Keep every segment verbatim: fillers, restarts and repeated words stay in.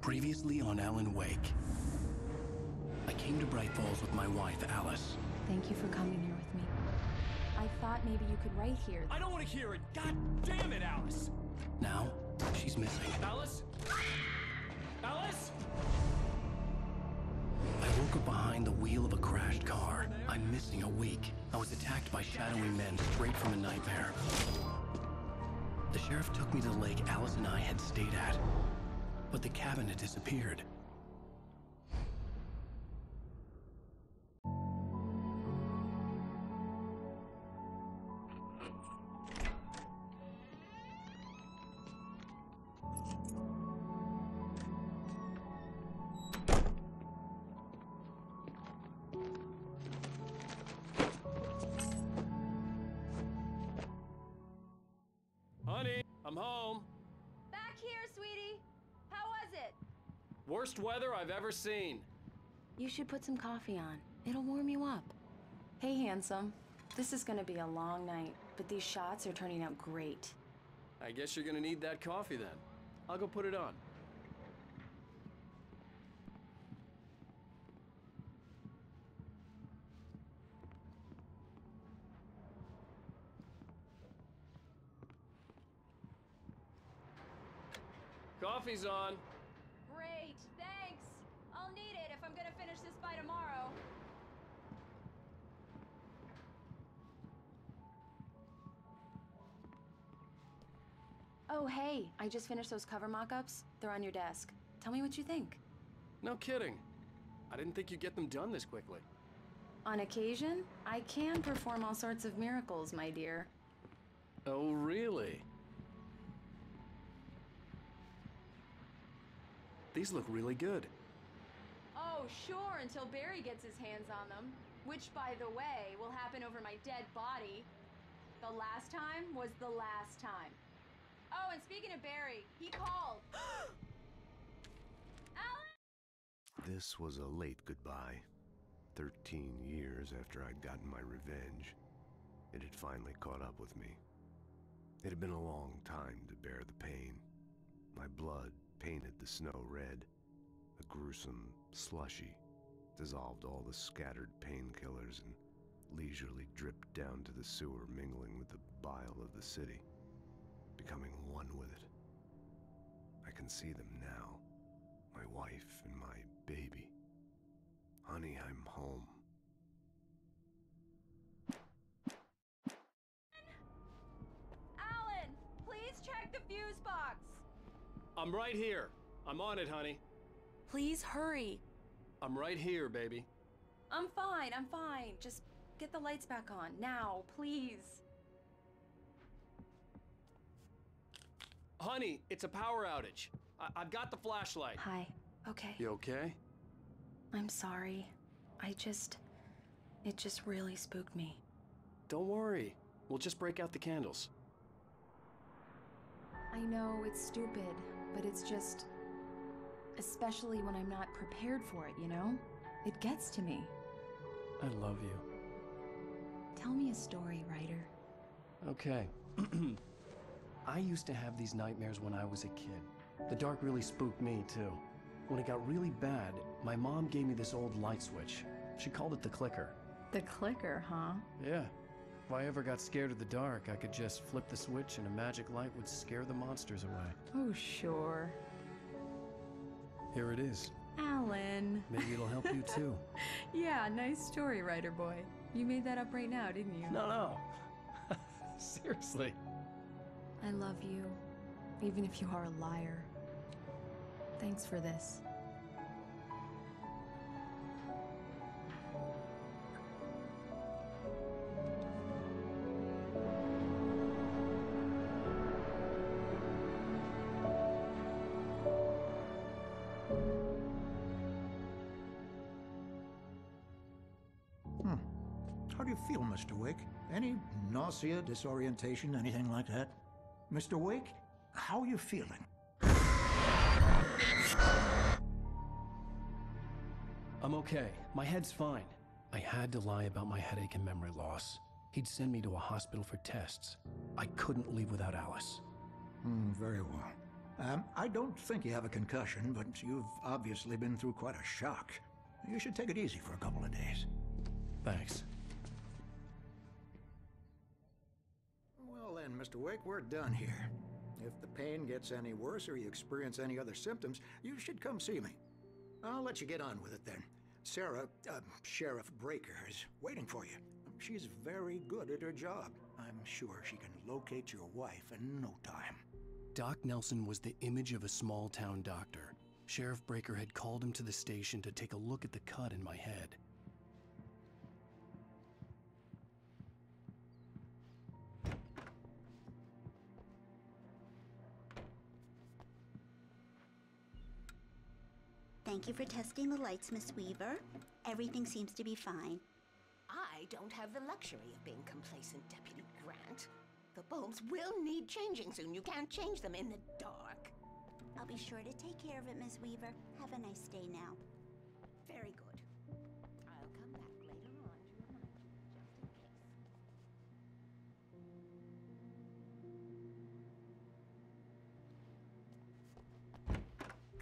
Previously on Alan Wake, I came to Bright Falls with my wife, Alice. Thank you for coming here with me. I thought maybe you could write here. I don't want to hear it! God damn it, Alice! Now, she's missing. Alice? Alice? I woke up behind the wheel of a crashed car. I'm missing a week. I was attacked by shadowy men straight from a nightmare. The sheriff took me to the lake Alice and I had stayed at, but the cabin had disappeared. I'm home. Back here, sweetie. How was it? Worst weather I've ever seen. You should put some coffee on. It'll warm you up. Hey, handsome. This is gonna be a long night, but these shots are turning out great. I guess you're gonna need that coffee then. I'll go put it on. Coffee's on. Great, thanks. I'll need it if I'm gonna finish this by tomorrow. Oh, hey, I just finished those cover mock-ups. They're on your desk. Tell me what you think. No kidding. I didn't think you'd get them done this quickly. On occasion, I can perform all sorts of miracles, my dear. Oh, really? These look really good. Oh, sure, until Barry gets his hands on them. Which, by the way, will happen over my dead body. The last time was the last time. Oh, and speaking of Barry, he called. Alan! This was a late goodbye. Thirteen years after I'd gotten my revenge, it had finally caught up with me. It had been a long time to bear the pain. My blood painted the snow red, a gruesome slushy, dissolved all the scattered painkillers and leisurely dripped down to the sewer, mingling with the bile of the city, becoming one with it. I can see them now, my wife and my baby. Honey, I'm home. Alan, please check the fuse box. I'm right here. I'm on it, honey. Please hurry. I'm right here, baby. I'm fine, I'm fine. Just get the lights back on, now, please. Honey, it's a power outage. I I've got the flashlight. Hi. Okay. You okay? I'm sorry. I just... it just really spooked me. Don't worry. We'll just break out the candles. I know it's stupid, but it's just, especially when I'm not prepared for it, you know? It gets to me. I love you. Tell me a story, writer. Okay. I used to have these nightmares when I was a kid. The dark really spooked me, too. When it got really bad, my mom gave me this old light switch. She called it the clicker. The clicker, huh? Yeah. If I ever got scared of the dark, I could just flip the switch and a magic light would scare the monsters away. Oh, sure. Here it is. Alan. Maybe it'll help you too. Yeah, nice story, writer boy. You made that up right now, didn't you? No, no. Seriously. I love you, even if you are a liar. Thanks for this. Feel, Mister Wake? Any nausea, disorientation, anything like that? Mister Wake, how are you feeling? I'm okay. My head's fine. I had to lie about my headache and memory loss. He'd send me to a hospital for tests. I couldn't leave without Alice. Mm, very well. Um, I don't think you have a concussion, but you've obviously been through quite a shock. You should take it easy for a couple of days. Thanks. Well then, Mister Wake, we're done here. If the pain gets any worse or you experience any other symptoms, you should come see me. I'll let you get on with it then. Sarah, uh, Sheriff Breaker, is waiting for you. She's very good at her job. I'm sure she can locate your wife in no time. Doc Nelson was the image of a small-town doctor. Sheriff Breaker had called him to the station to take a look at the cut in my head. Thank you for testing the lights, Miss Weaver. Everything seems to be fine. I don't have the luxury of being complacent, Deputy Grant. The bulbs will need changing soon. You can't change them in the dark. I'll be sure to take care of it, Miss Weaver. Have a nice day now. Very good. I'll come back later on to remind you, just in case.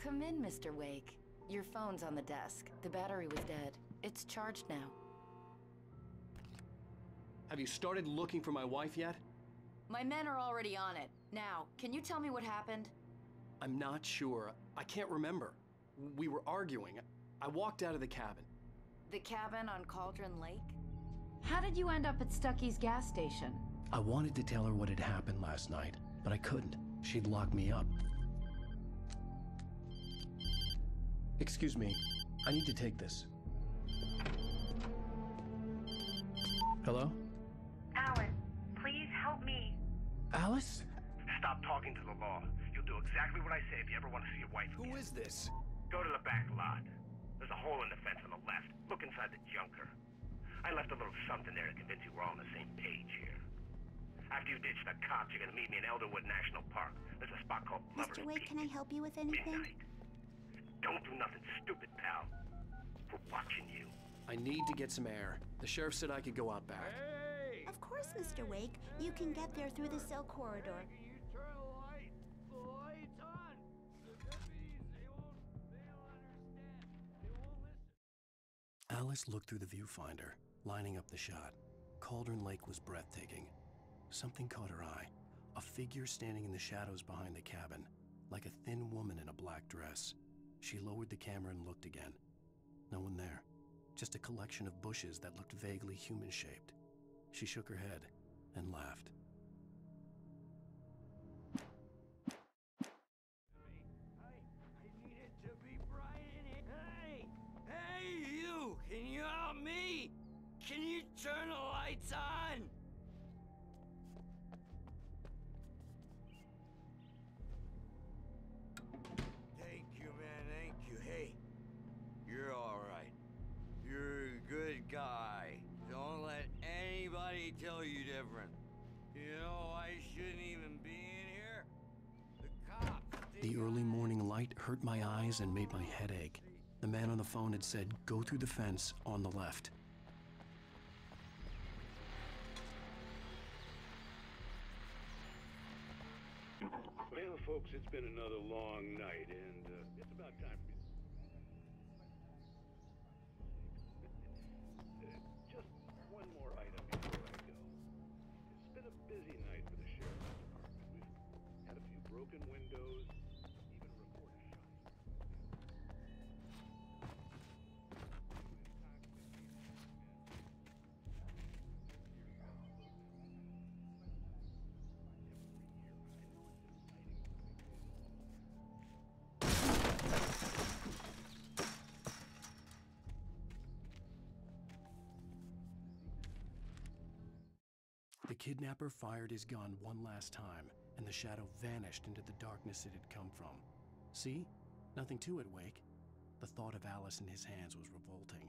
Come in, Mister Wake. Your phone's on the desk. The battery was dead. It's charged now. Have you started looking for my wife yet? My men are already on it. Now, can you tell me what happened? I'm not sure. I can't remember. We were arguing. I walked out of the cabin. The cabin on Cauldron Lake? How did you end up at Stucky's gas station? I wanted to tell her what had happened last night, but I couldn't. She'd lock me up. Excuse me. I need to take this. Hello? Alan, please help me. Alice? Stop talking to the law. You'll do exactly what I say if you ever want to see your wife again. Who is this? Go to the back lot. There's a hole in the fence on the left. Look inside the junker. I left a little something there to convince you we're all on the same page here. After you ditch the cops, you're gonna meet me in Elderwood National Park. There's a spot called Lover's Peak. Mister Wade, can I help you with anything? Midnight. Don't do nothing stupid, pal. We're watching you. I need to get some air. The sheriff said I could go out back. Hey! Of course, Mister Wake. You can get there through the cell corridor. Alice looked through the viewfinder, lining up the shot. Cauldron Lake was breathtaking. Something caught her eye. A figure standing in the shadows behind the cabin, like a thin woman in a black dress. She lowered the camera and looked again. No one there. Just a collection of bushes that looked vaguely human-shaped. She shook her head and laughed. I, I need it to be bright in here. Hey! Hey, you! Can you help me? Can you turn the lights on? Thank you, man. Thank you. Hey, you're all right. You're a good guy. Don't let anybody tell you different. You know, I shouldn't even be in here. The cops... The early morning light hurt my eyes and made my head ache. The man on the phone had said, go through the fence on the left. Well, folks, it's been another long night, and uh, it's about time for me. One more item before I go. It's been a busy night for the Sheriff's Department. We've had a few broken windows, even a recorded The kidnapper fired his gun one last time, and the shadow vanished into the darkness it had come from. See? Nothing to it, Wake. The thought of Alice in his hands was revolting.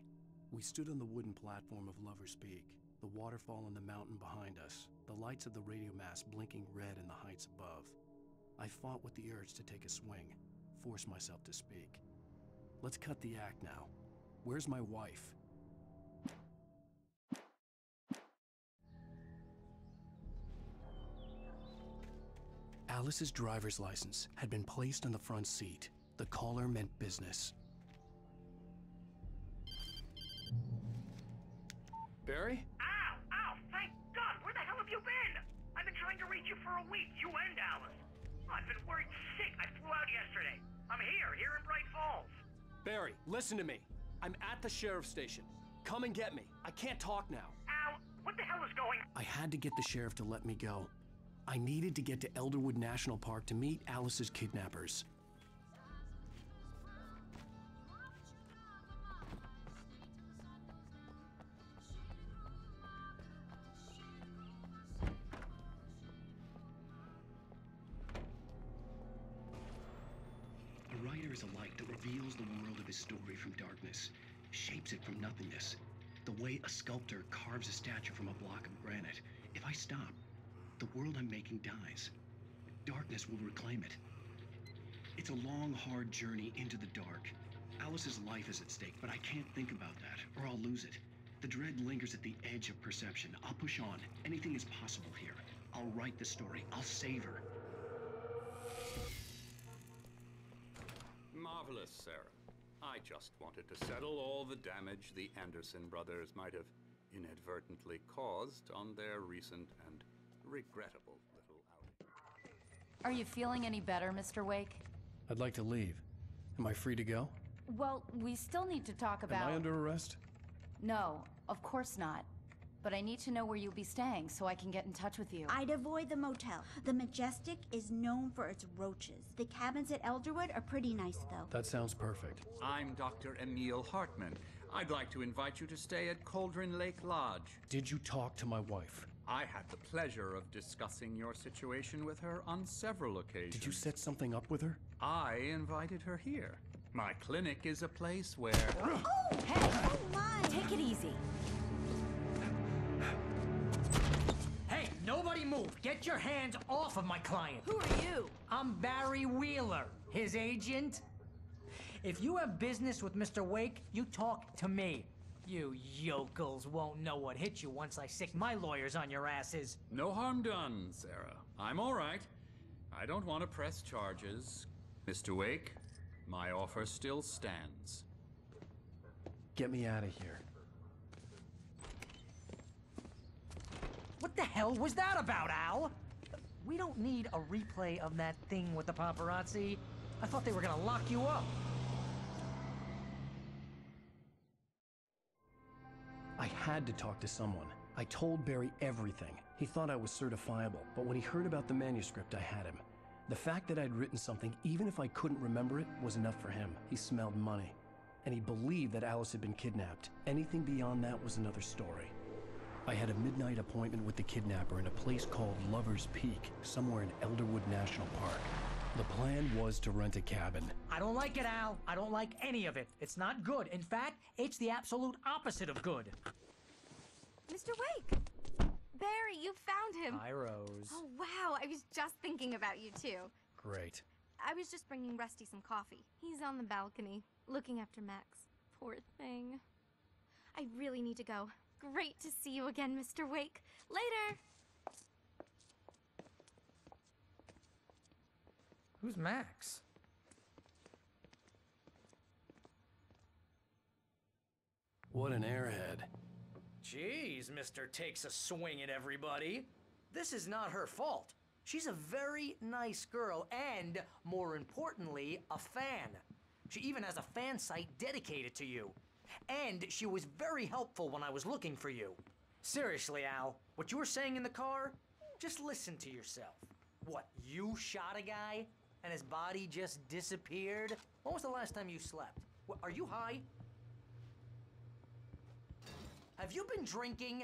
We stood on the wooden platform of Lover's Peak, the waterfall in the mountain behind us, the lights of the radio mast blinking red in the heights above. I fought with the urge to take a swing, force myself to speak. Let's cut the act now. Where's my wife? Alice's driver's license had been placed on the front seat. The caller meant business. Barry? Ow! Ow! Thank God! Where the hell have you been? I've been trying to reach you for a week, you and Alice. Oh, I've been worried sick. I flew out yesterday. I'm here, here in Bright Falls. Barry, listen to me. I'm at the sheriff's station. Come and get me. I can't talk now. Ow! What the hell is going on? I had to get the sheriff to let me go. I needed to get to Elderwood National Park to meet Alice's kidnappers. A writer is a light that reveals the world of his story from darkness, shapes it from nothingness. The way a sculptor carves a statue from a block of granite. If I stop, the world I'm making dies. Darkness will reclaim it. It's a long, hard journey into the dark. Alice's life is at stake, but I can't think about that, or I'll lose it. The dread lingers at the edge of perception. I'll push on. Anything is possible here. I'll write the story. I'll save her. Marvelous, Sarah. I just wanted to settle all the damage the Anderson brothers might have inadvertently caused on their recent and regrettable little outing. Are you feeling any better, Mister Wake? I'd like to leave. Am I free to go? Well, we still need to talk about... Am I under arrest? No, of course not. But I need to know where you'll be staying so I can get in touch with you. I'd avoid the motel. The Majestic is known for its roaches. The cabins at Elderwood are pretty nice, though. That sounds perfect. I'm Doctor Emil Hartman. I'd like to invite you to stay at Cauldron Lake Lodge. Did you talk to my wife? I had the pleasure of discussing your situation with her on several occasions. Did you set something up with her? I invited her here. My clinic is a place where... Oh! Hey! Oh my! Take it easy. Nobody move! Get your hands off of my client! Who are you? I'm Barry Wheeler, his agent. If you have business with Mister Wake, you talk to me. You yokels won't know what hit you once I sick my lawyers on your asses. No harm done, Sarah. I'm all right. I don't want to press charges. Mister Wake, my offer still stands. Get me out of here. What the hell was that about, Al? We don't need a replay of that thing with the paparazzi. I thought they were gonna lock you up. I had to talk to someone. I told Barry everything. He thought I was certifiable, but when he heard about the manuscript, I had him. The fact that I'd written something, even if I couldn't remember it, was enough for him. He smelled money. And he believed that Alice had been kidnapped. Anything beyond that was another story. I had a midnight appointment with the kidnapper in a place called Lover's Peak, somewhere in Elderwood National Park. The plan was to rent a cabin. I don't like it, Al. I don't like any of it. It's not good. In fact, it's the absolute opposite of good. Mister Wake! Barry, you found him! Hi, Rose. Oh, wow. I was just thinking about you, too. Great. I was just bringing Rusty some coffee. He's on the balcony, looking after Max. Poor thing. I really need to go. Great to see you again, Mister Wake. Later! Who's Max? What an airhead. Jeez, Mister Takes a Swing at Everybody. This is not her fault. She's a very nice girl and, more importantly, a fan. She even has a fan site dedicated to you. And she was very helpful when I was looking for you. Seriously, Al, what you were saying in the car, just listen to yourself. What, you shot a guy and his body just disappeared? When was the last time you slept? What, are you high? Have you been drinking?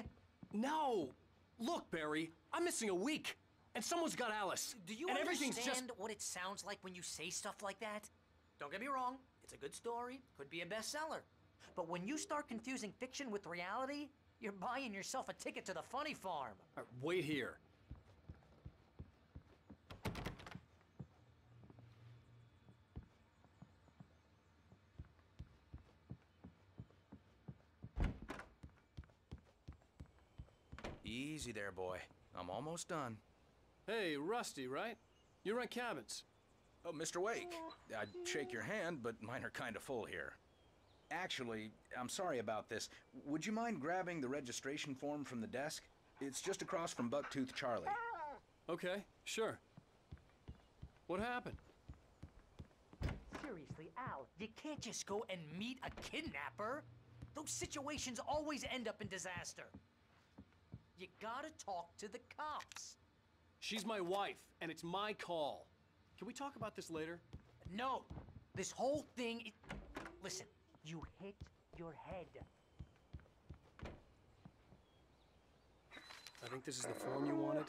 No. Look, Barry, I'm missing a week. And someone's got Alice. Do you and understand everything's just... what it sounds like when you say stuff like that? Don't get me wrong. It's a good story. Could be a bestseller. But when you start confusing fiction with reality, you're buying yourself a ticket to the funny farm. All right, wait here. Easy there, boy. I'm almost done. Hey, Rusty, right? You rent cabins. Oh, Mister Wake, I'd shake your hand, but mine are kind of full here. Actually, I'm sorry about this. Would you mind grabbing the registration form from the desk? It's just across from Bucktooth Charlie. Okay, sure. What happened? Seriously, Al, you can't just go and meet a kidnapper. Those situations always end up in disaster. You gotta talk to the cops. She's my wife, and it's my call. Can we talk about this later? No, this whole thing is... Listen, you hit your head. I think this is the form you wanted.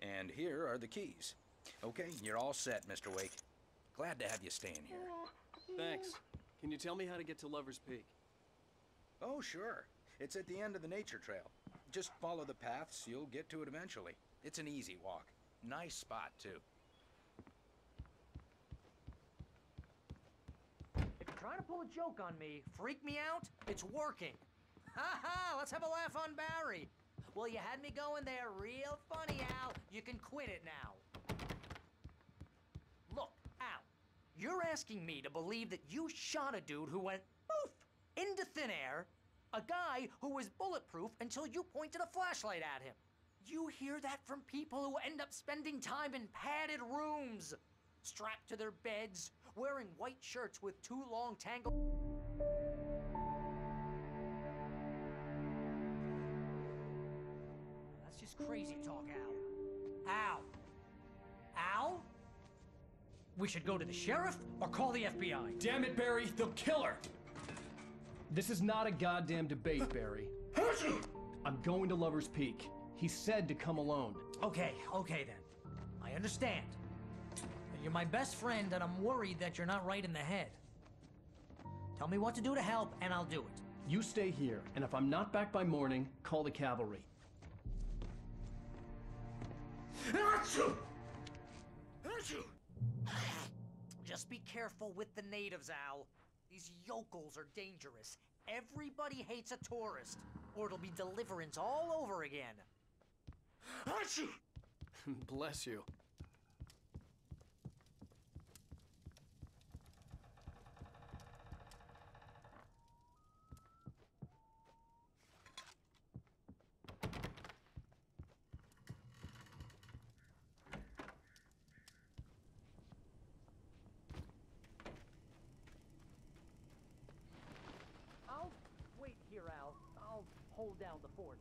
And here are the keys. Okay, you're all set, Mister Wake. Glad to have you staying here. Thanks. Can you tell me how to get to Lover's Peak? Oh, sure. It's at the end of the nature trail. Just follow the paths, you'll get to it eventually. It's an easy walk. Nice spot, too. If you're trying to pull a joke on me, freak me out, it's working. Ha ha, let's have a laugh on Barry. Well, you had me going there real funny, Al. You can quit it now. Look, Al, you're asking me to believe that you shot a dude who went poof into thin air, a guy who was bulletproof until you pointed a flashlight at him. You hear that from people who end up spending time in padded rooms, strapped to their beds, wearing white shirts with too long tangled... That's just crazy talk, Al. Al? Al? We should go to the sheriff or call the F B I. Damn it, Barry, they'll kill her! This is not a goddamn debate, Barry. Who's you? I'm going to Lover's Peak. He said to come alone. Okay, okay then. I understand. You're my best friend, and I'm worried that you're not right in the head. Tell me what to do to help, and I'll do it. You stay here, and if I'm not back by morning, call the cavalry. Achoo! Achoo! Just be careful with the natives, Al. These yokels are dangerous. Everybody hates a tourist, or it'll be deliverance all over again. Bless you. I'll wait here, Al. I'll hold down the fort.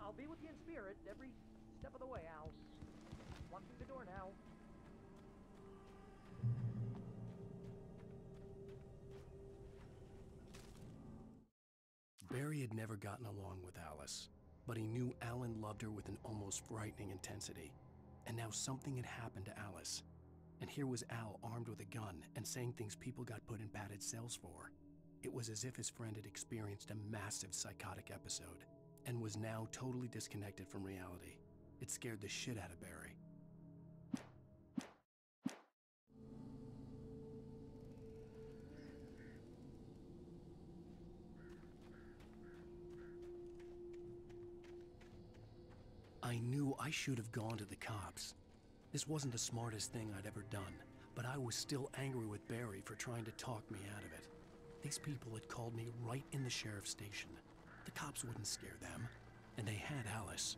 I'll be with you in spirit every step of the way, Al. Walk through the door now. Barry had never gotten along with Alice, but he knew Alan loved her with an almost frightening intensity. And now something had happened to Alice. And here was Al armed with a gun and saying things people got put in padded cells for. It was as if his friend had experienced a massive psychotic episode and was now totally disconnected from reality. It scared the shit out of Barry. I knew I should have gone to the cops. This wasn't the smartest thing I'd ever done, but I was still angry with Barry for trying to talk me out of it. These people had called me right in the sheriff's station. The cops wouldn't scare them, and they had Alice.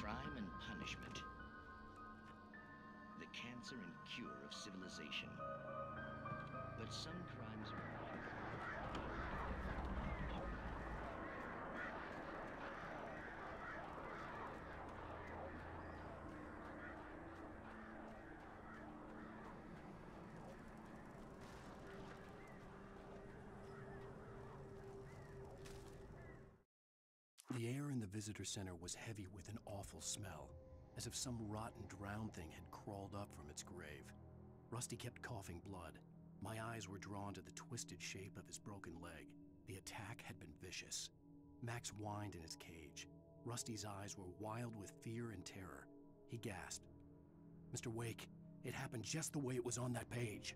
Crime and punishment. The answer and cure of civilization. But some crimes are... The air in the visitor center was heavy with an awful smell, as if some rotten drowned thing had crawled up from its grave. Rusty kept coughing blood. My eyes were drawn to the twisted shape of his broken leg. The attack had been vicious. Max whined in his cage. Rusty's eyes were wild with fear and terror. He gasped. "Mister Wake, it happened just the way it was on that page."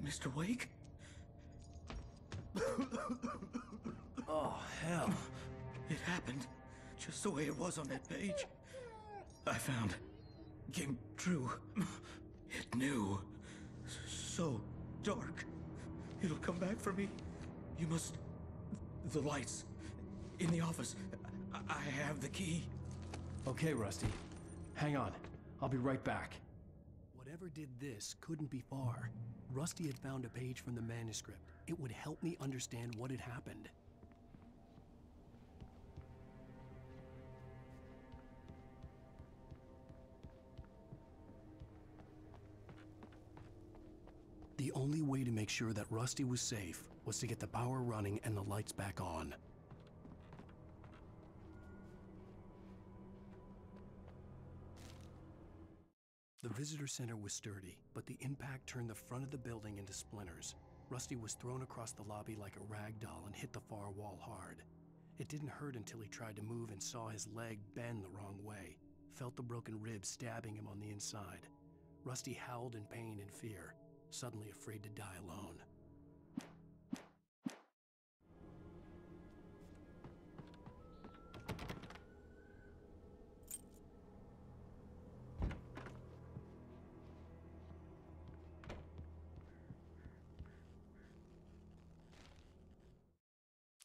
Mister Wake? Oh, hell. It happened just the way it was on that page. I found came true. It knew. So dark. It'll come back for me. You must... The lights. In the office. I, I have the key. Okay, Rusty. Hang on. I'll be right back. Whatever did this couldn't be far. Rusty had found a page from the manuscript. It would help me understand what had happened. The only way to make sure that Rusty was safe was to get the power running and the lights back on. The visitor center was sturdy, but the impact turned the front of the building into splinters. Rusty was thrown across the lobby like a rag doll and hit the far wall hard. It didn't hurt until he tried to move and saw his leg bend the wrong way, felt the broken rib stabbing him on the inside. Rusty howled in pain and fear, suddenly afraid to die alone.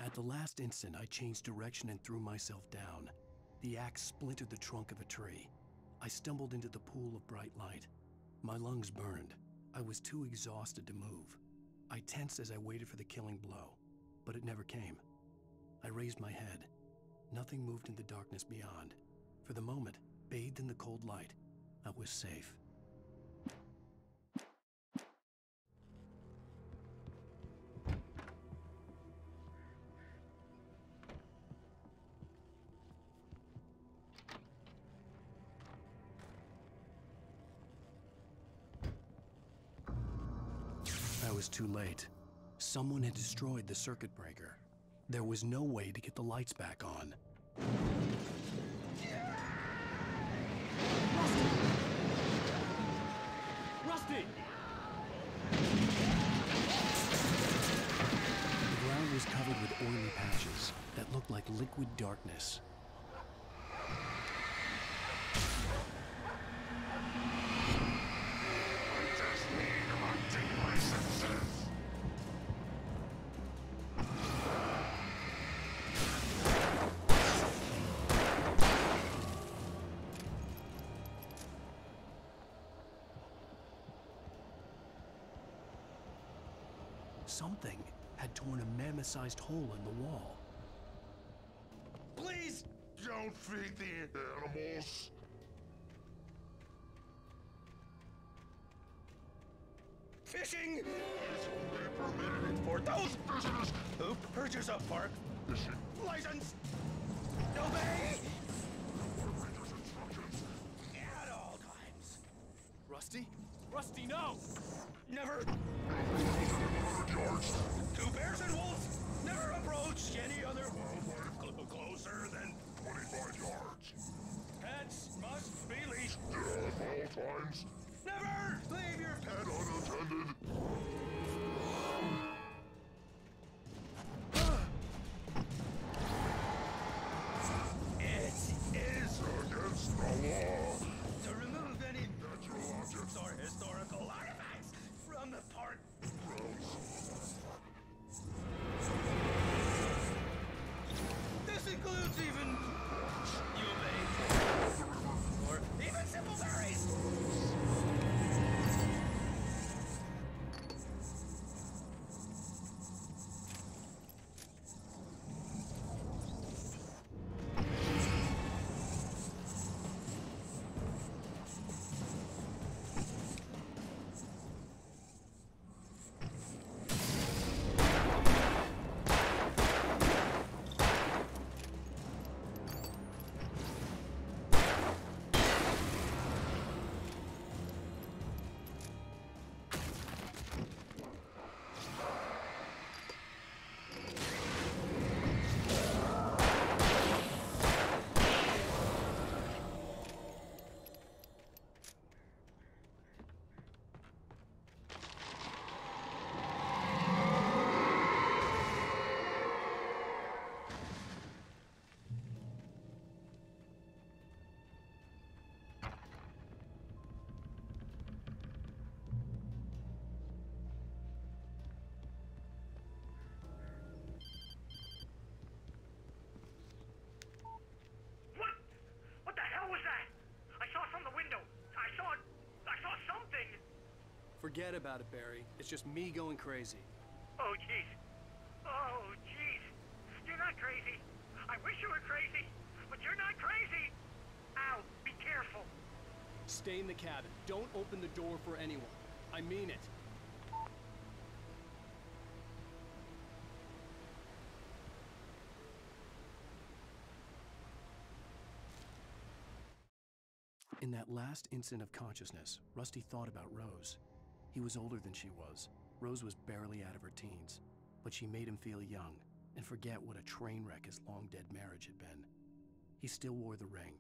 At the last instant, I changed direction and threw myself down. The axe splintered the trunk of a tree. I stumbled into the pool of bright light. My lungs burned. I was too exhausted to move. I tensed as I waited for the killing blow, but it never came. I raised my head. Nothing moved in the darkness beyond. For the moment, bathed in the cold light, I was safe. Too late. Someone had destroyed the circuit breaker. There was no way to get the lights back on. Rusty! Rusty! The ground was covered with oily patches that looked like liquid darkness. Something had torn a mammoth-sized hole in the wall. Please! Don't feed the animals! Fishing is only permitted for those persons who purchase a park license, obey at all times. Rusty? Rusty, no! Never. Two bears and wolves never approach any other wildlife closer than twenty-five yards. Pets must be leashed at all times. Never leave your pet unattended. It is against the law to remove any natural objects or historical artifacts from the park. Rose. This includes even you may or even simple berries. Forget about it, Barry. It's just me going crazy. Oh, jeez. Oh, jeez. You're not crazy. I wish you were crazy, but you're not crazy. Ow, be careful. Stay in the cabin. Don't open the door for anyone. I mean it. In that last instant of consciousness, Rusty thought about Rose. He was older than she was. Rose was barely out of her teens, but she made him feel young and forget what a train wreck his long-dead marriage had been. He still wore the ring.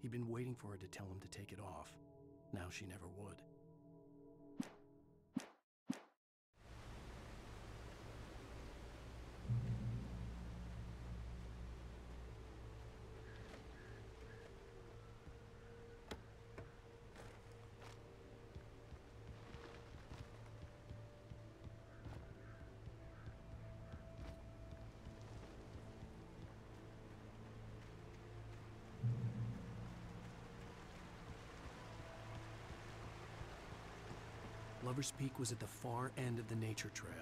He'd been waiting for her to tell him to take it off. Now she never would. Lover's Peak was at the far end of the nature trail.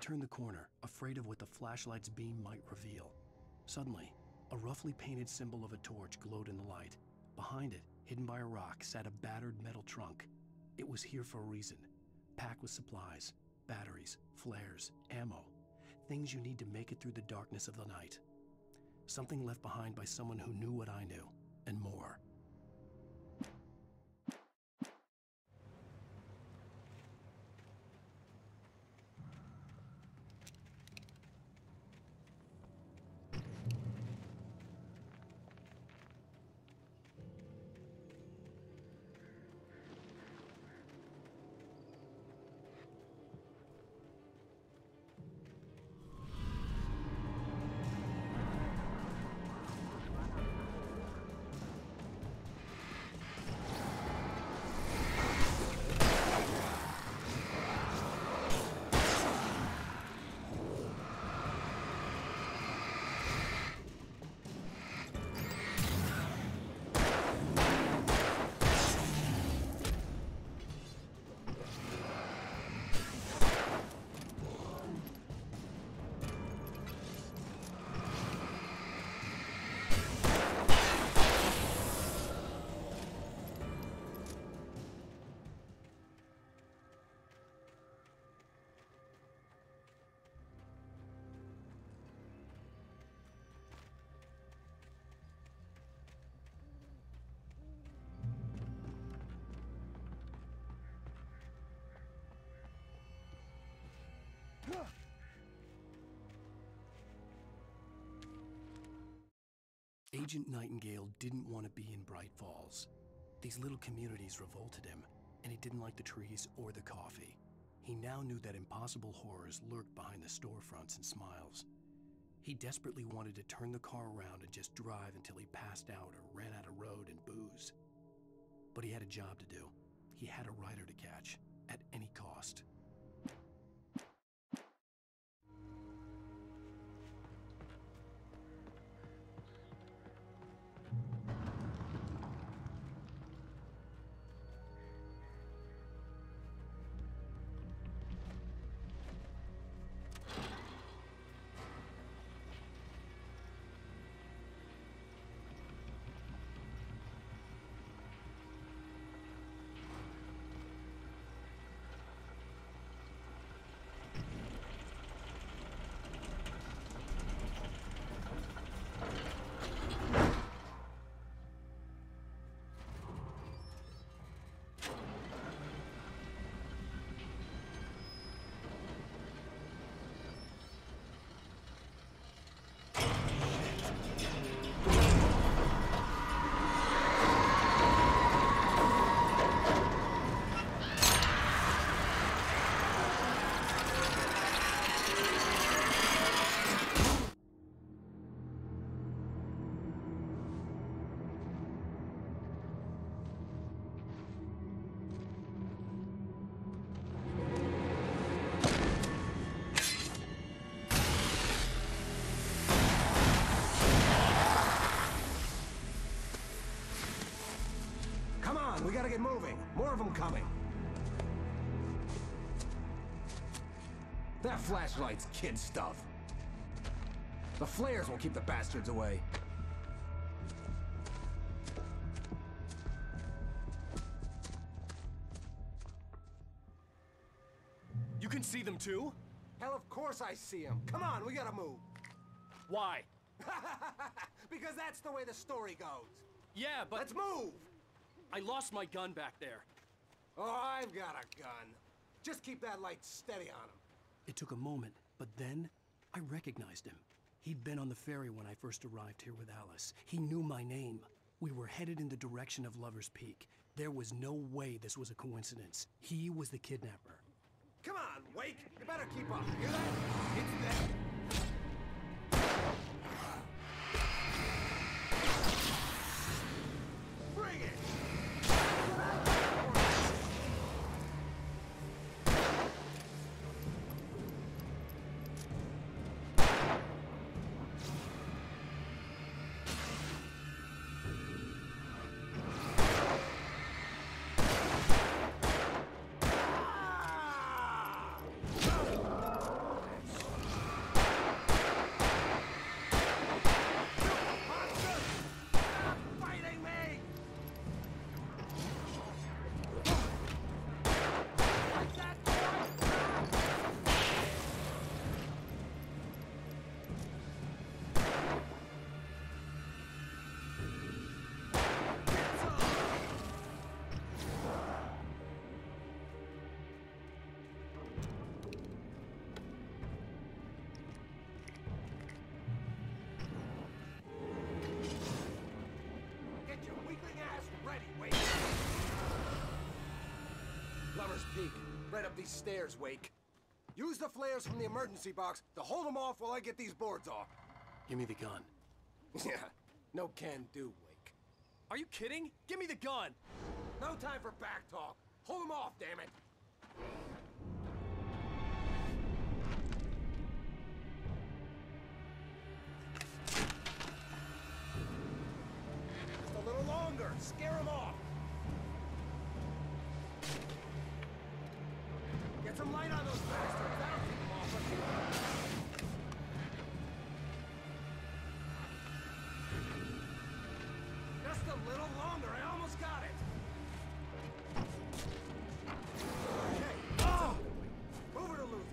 turned the corner, afraid of what the flashlight's beam might reveal. Suddenly, a roughly painted symbol of a torch glowed in the light. Behind it, hidden by a rock, sat a battered metal trunk. It was here for a reason, packed with supplies, batteries, flares, ammo, things you need to make it through the darkness of the night. Something left behind by someone who knew what I knew, and more. Agent Nightingale didn't want to be in Bright Falls. These little communities revolted him, and he didn't like the trees or the coffee. He now knew that impossible horrors lurked behind the storefronts and smiles. He desperately wanted to turn the car around and just drive until he passed out or ran out of road and booze. But he had a job to do. He had a rider to catch, at any cost. More of them coming. That flashlight's kid stuff. The flares will keep the bastards away. You can see them too? Hell, of course I see them. Come on, we gotta move. Why? Because that's the way the story goes. Yeah, but... Let's move! I lost my gun back there. Oh, I've got a gun. Just keep that light steady on him. It took a moment, but then I recognized him. He'd been on the ferry when I first arrived here with Alice. He knew my name. We were headed in the direction of Lover's Peak. There was no way this was a coincidence. He was the kidnapper. Come on, Wake. You better keep up. You hear that? It's them. Bring it! Peak, right up these stairs, Wake. Use the flares from the emergency box to hold them off while I get these boards off. Give me the gun. Yeah, no can do, Wake. Are you kidding? Give me the gun! No time for back talk. Hold them off, damn it. Just a little longer. Scare them off. Get some light on those bastards. That'll keep them off of you. Just a little longer. I almost got it. Okay. Oh! Move it or lose it.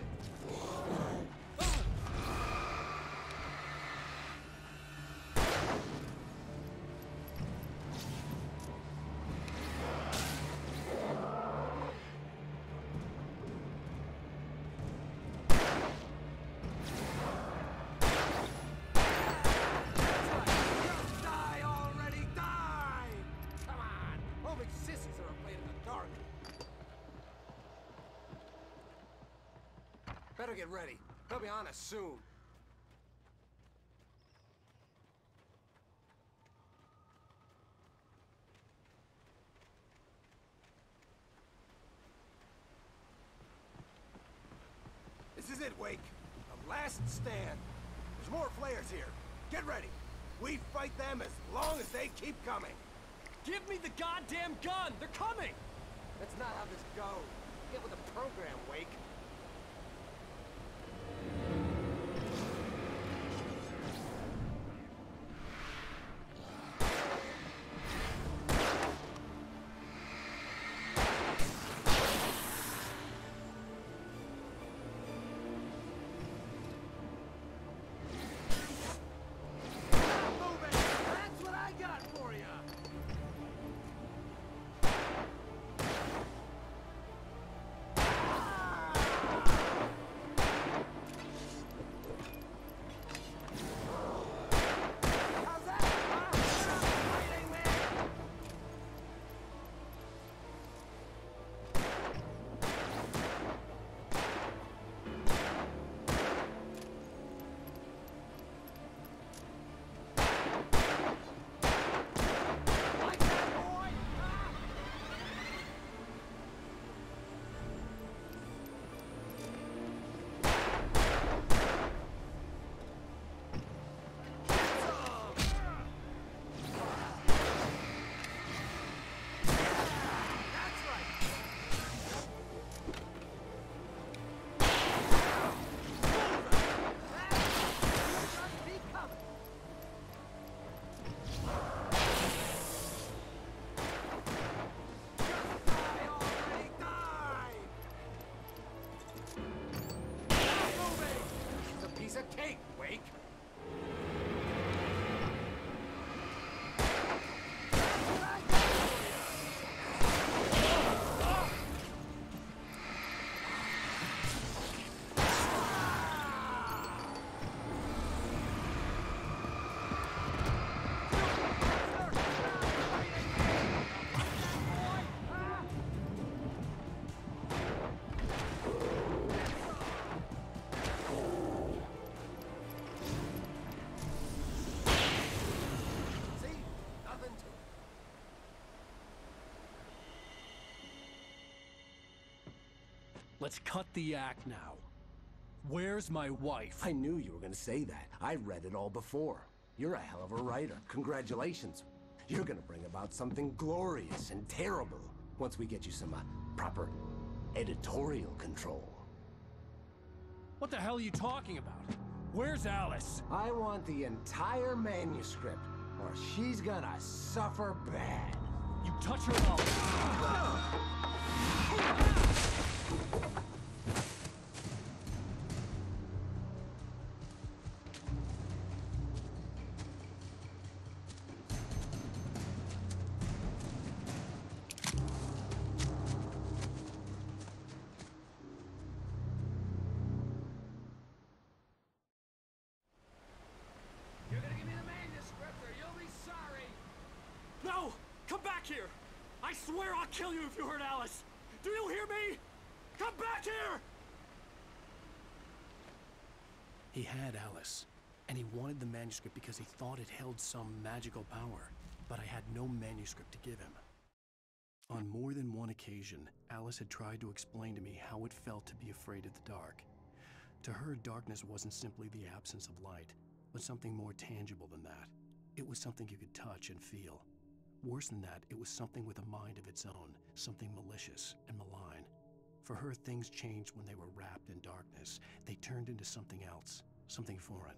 Better get ready. They'll be on us soon. This is it, Wake. The last stand. There's more flares here. Get ready. We fight them as long as they keep coming. Give me the goddamn gun! They're coming! That's not how this goes. Get with the program, Wake. Let's cut the act now. Where's my wife? I knew you were gonna say that. I read it all before. You're a hell of a writer. Congratulations. You're gonna bring about something glorious and terrible once we get you some uh, proper editorial control. What the hell are you talking about? Where's Alice? I want the entire manuscript, or she's gonna suffer bad. You touch her mouth. Come back here! I swear I'll kill you if you hurt Alice! Do you hear me? Come back here! He had Alice, and he wanted the manuscript because he thought it held some magical power, but I had no manuscript to give him. On more than one occasion, Alice had tried to explain to me how it felt to be afraid of the dark. To her, darkness wasn't simply the absence of light, but something more tangible than that. It was something you could touch and feel. Worse than that, it was something with a mind of its own, something malicious and malign. For her, things changed when they were wrapped in darkness. They turned into something else, something foreign,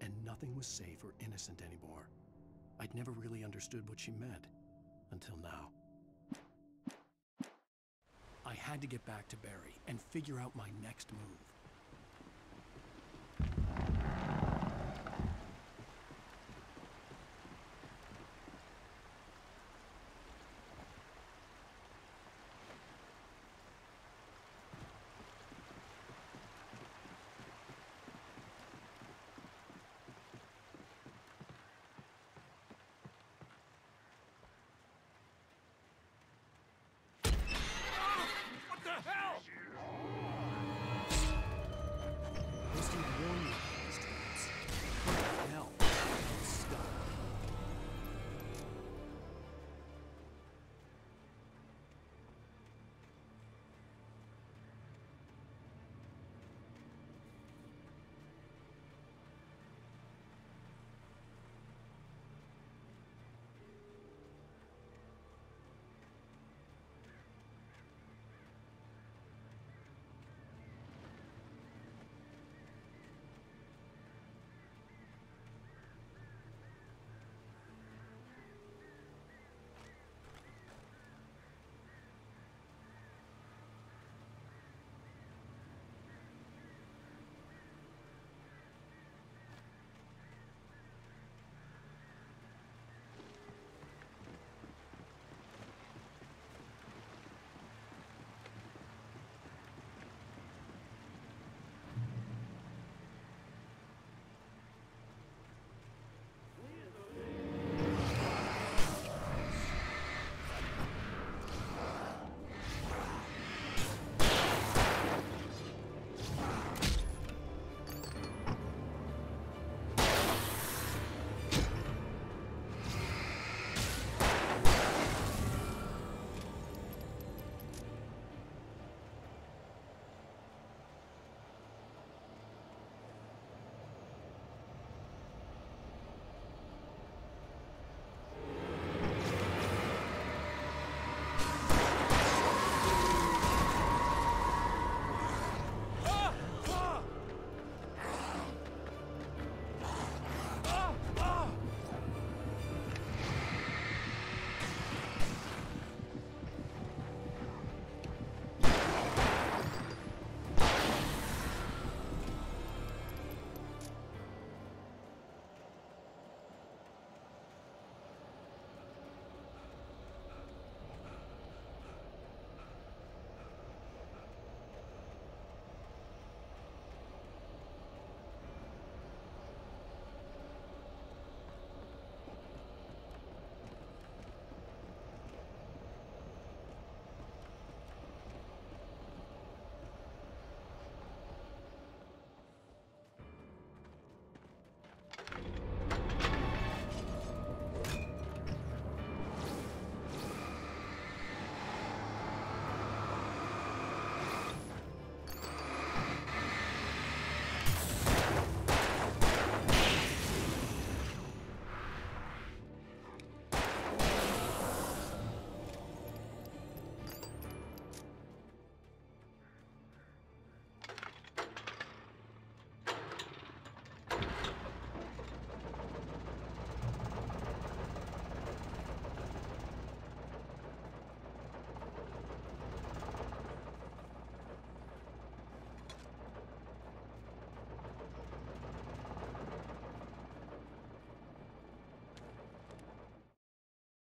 and nothing was safe or innocent anymore. I'd never really understood what she meant, until now. I had to get back to Barry and figure out my next move.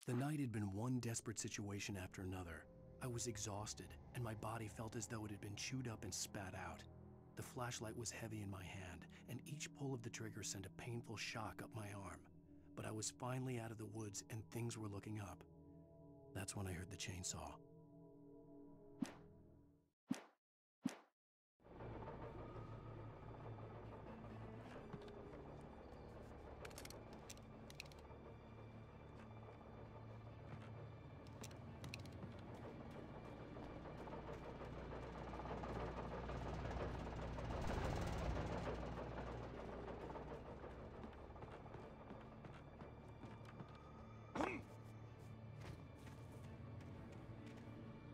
The night had been one desperate situation after another. I was exhausted, and my body felt as though it had been chewed up and spat out. The flashlight was heavy in my hand, and each pull of the trigger sent a painful shock up my arm. But I was finally out of the woods, and things were looking up. That's when I heard the chainsaw.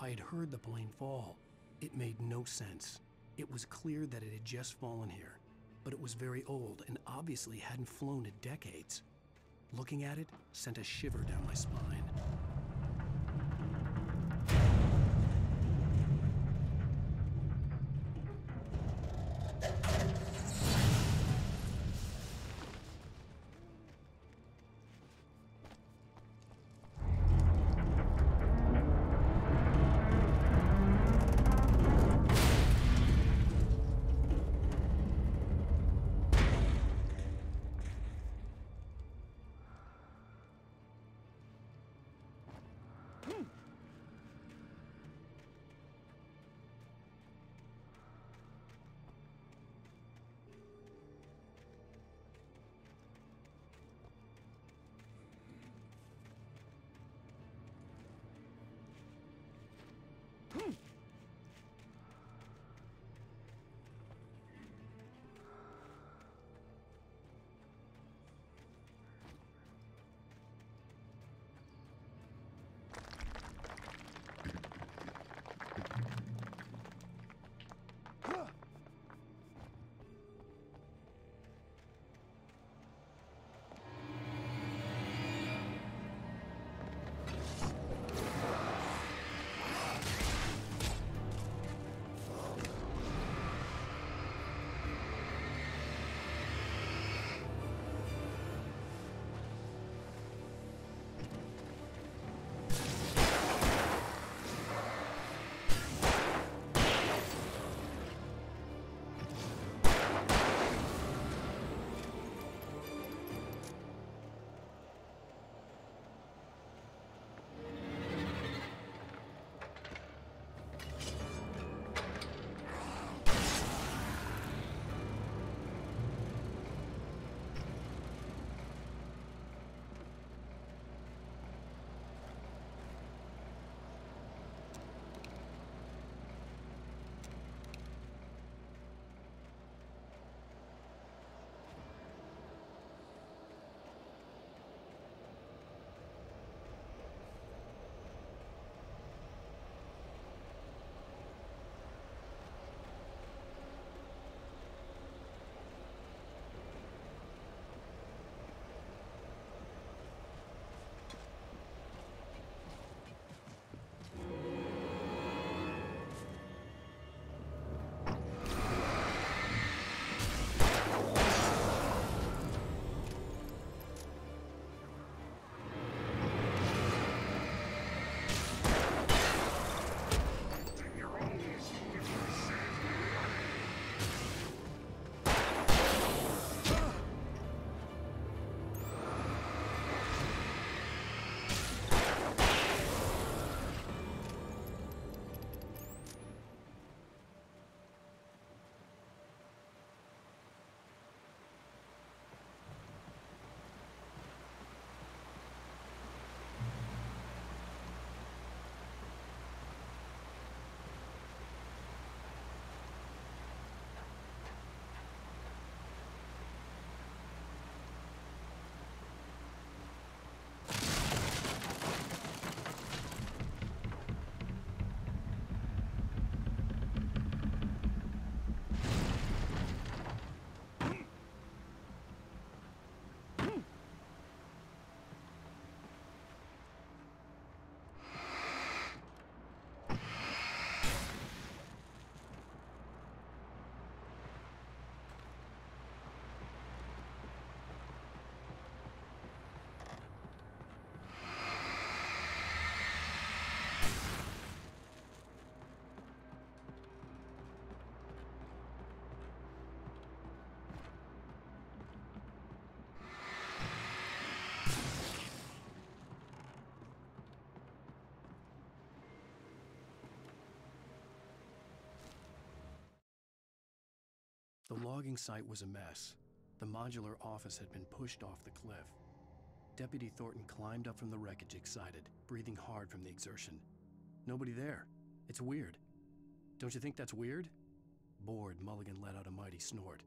I had heard the plane fall. It made no sense. It was clear that it had just fallen here, but it was very old and obviously hadn't flown in decades. Looking at it sent a shiver down my spine. The logging site was a mess. The modular office had been pushed off the cliff. Deputy Thornton climbed up from the wreckage excited, breathing hard from the exertion. Nobody there. It's weird. Don't you think that's weird? Bored, Mulligan let out a mighty snort.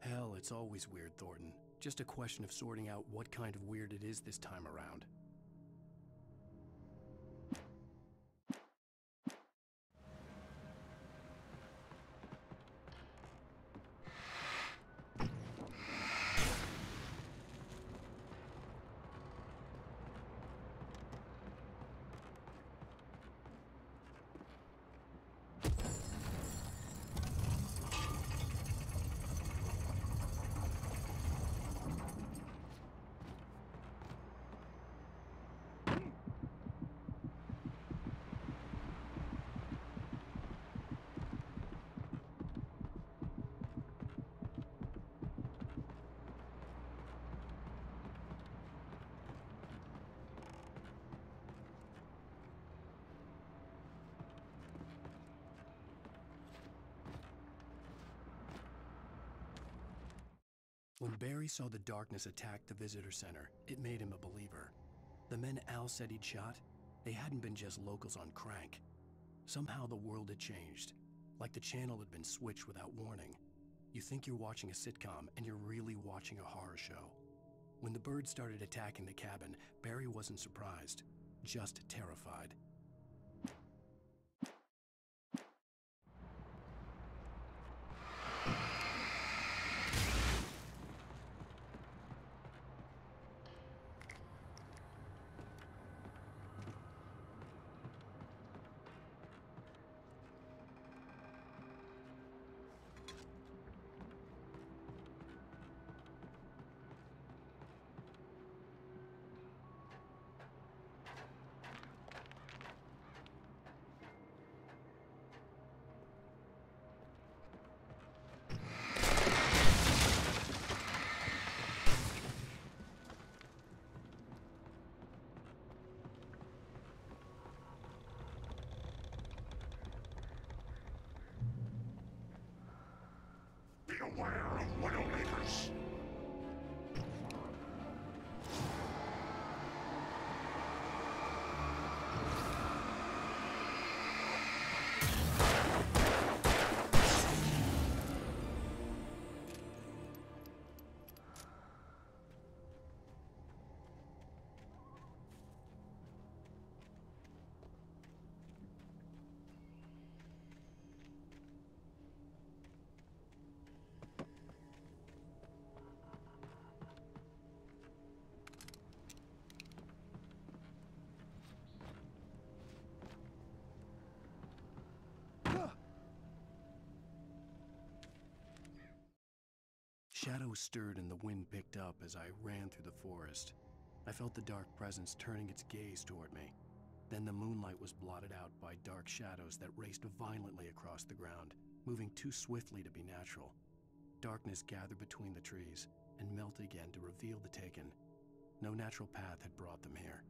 Hell, it's always weird, Thornton. Just a question of sorting out what kind of weird it is this time around. When Barry saw the darkness attack the visitor center, it made him a believer. The men Al said he'd shot, they hadn't been just locals on crank. Somehow the world had changed, like the channel had been switched without warning. You think you're watching a sitcom, and you're really watching a horror show. When the birds started attacking the cabin, Barry wasn't surprised, just terrified. Shadows stirred and the wind picked up as I ran through the forest. I felt the dark presence turning its gaze toward me. Then the moonlight was blotted out by dark shadows that raced violently across the ground, moving too swiftly to be natural. Darkness gathered between the trees and melted again to reveal the taken. No natural path had brought them here.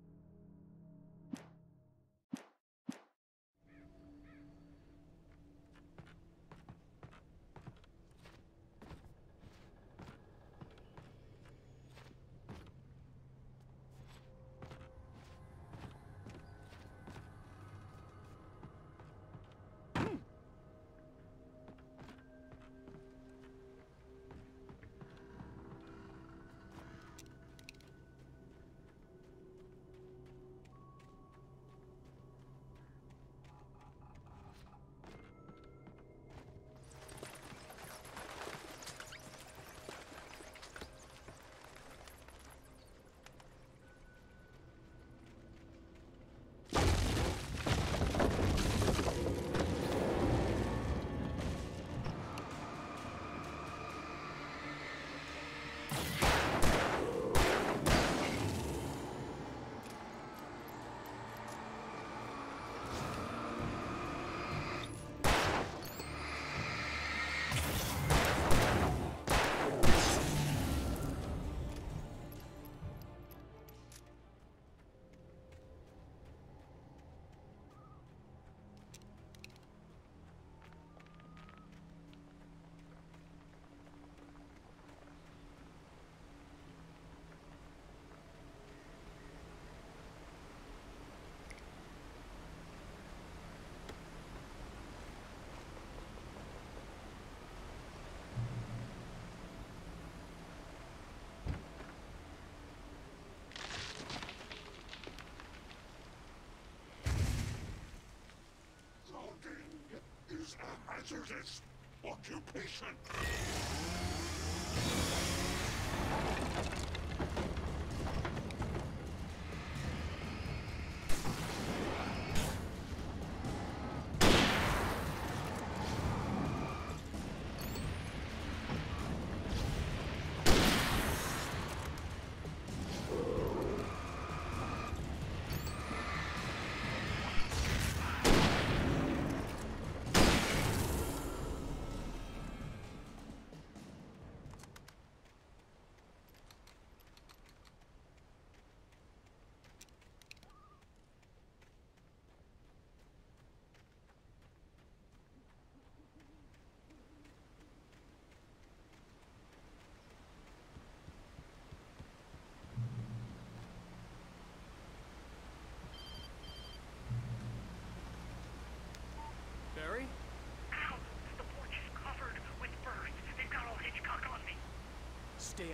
A hazardous occupation.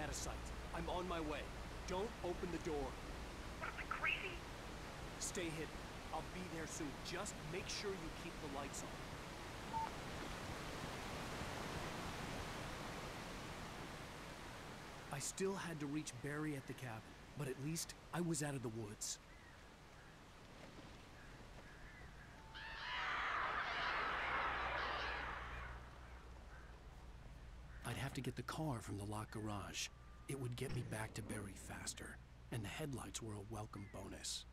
out of sight. I'm on my way. Don't open the door. What, am I crazy? Stay hidden. I'll be there soon. Just make sure you keep the lights on. I still had to reach Barry at the cabin, but at least I was out of the woods. I'd have to get the car from the locked garage. It would get me back to Barry faster, and the headlights were a welcome bonus.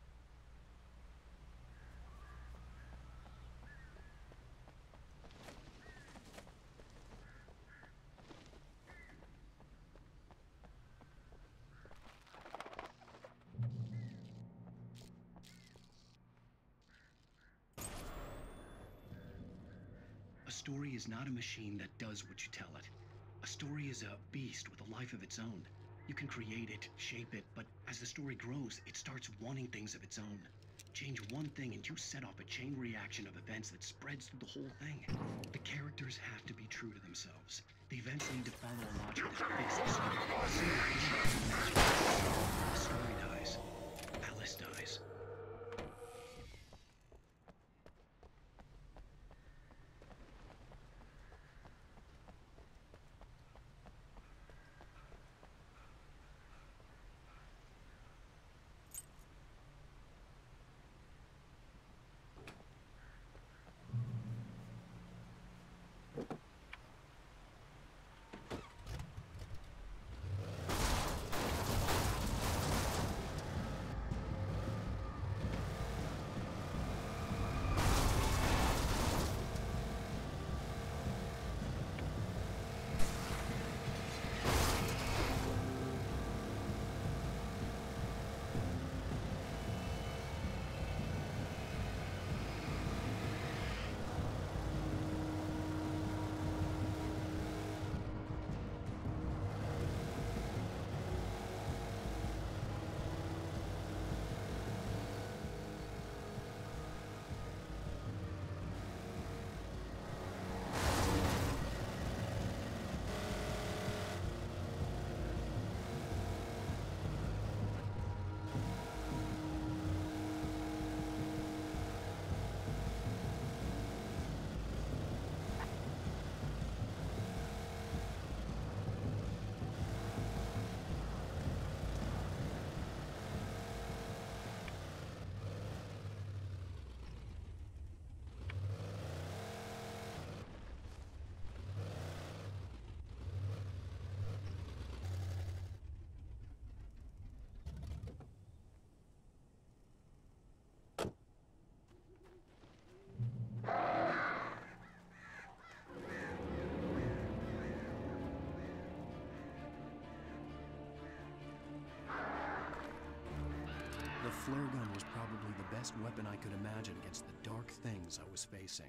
A story is not a machine that does what you tell it. A story is a beast with a life of its own. You can create it, shape it, but as the story grows, it starts wanting things of its own. Change one thing and you set off a chain reaction of events that spreads through the whole thing. The characters have to be true to themselves. The events need to follow a logic that fixes it. The story dies. Alice dies. The flare gun was probably the best weapon I could imagine against the dark things I was facing.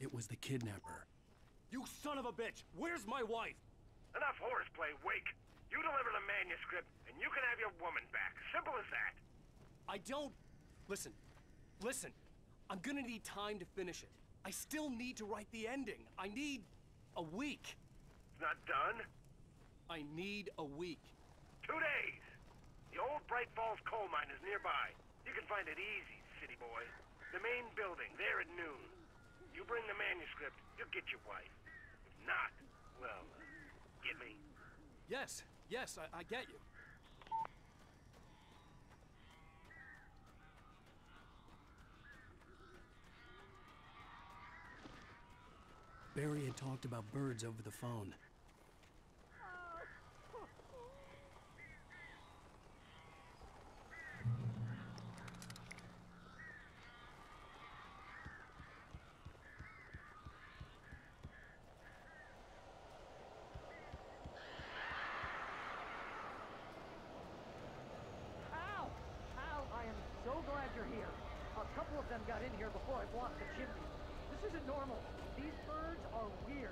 It was the kidnapper. You son of a bitch! Where's my wife? Enough horseplay, Wake. You deliver the manuscript, and you can have your woman back. Simple as that. I don't... Listen. Listen. I'm gonna need time to finish it. I still need to write the ending. I need... a week. It's not done? I need a week. Two days! The old Bright Falls coal mine is nearby. You can find it easy, city boy. The main building, there at noon. You bring the manuscript, you'll get your wife. If not, well, uh, get me. Yes, yes, I, I get you. Barry had talked about birds over the phone. are here. A couple of them got in here before I blocked the chimney. This isn't normal. These birds are weird.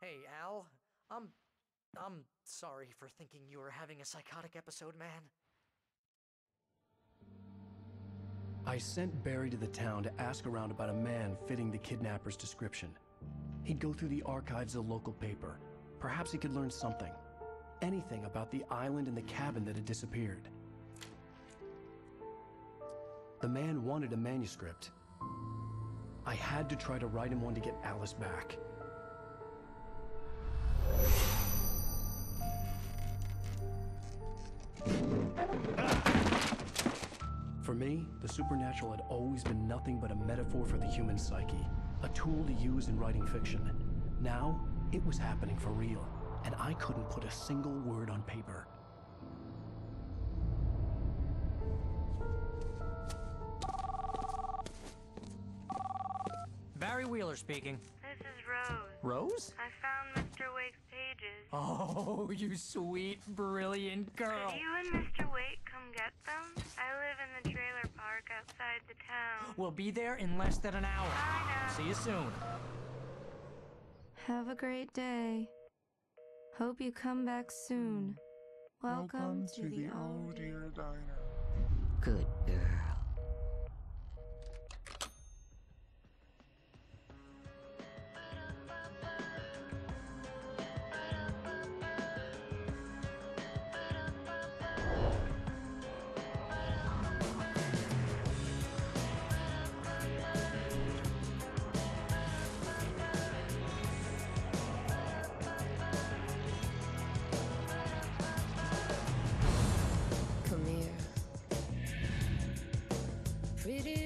Hey, Al, I'm... I'm sorry for thinking you were having a psychotic episode, man. I sent Barry to the town to ask around about a man fitting the kidnapper's description. He'd go through the archives of the local paper. Perhaps he could learn something. Anything about the island and the cabin that had disappeared. The man wanted a manuscript. I had to try to write him one to get Alice back. For me, the supernatural had always been nothing but a metaphor for the human psyche, a tool to use in writing fiction. Now, it was happening for real, and I couldn't put a single word on paper. Barry Wheeler speaking. This is Rose. Rose? I found Mister Wake's pages. Oh, you sweet, brilliant girl. Could you and Mister Wake come get them? I live in the trailer park outside the town. We'll be there in less than an hour. I know. See you soon. Have a great day. Hope you come back soon. Welcome, Welcome to, to the, the Old Dear Diner. Good girl. Pretty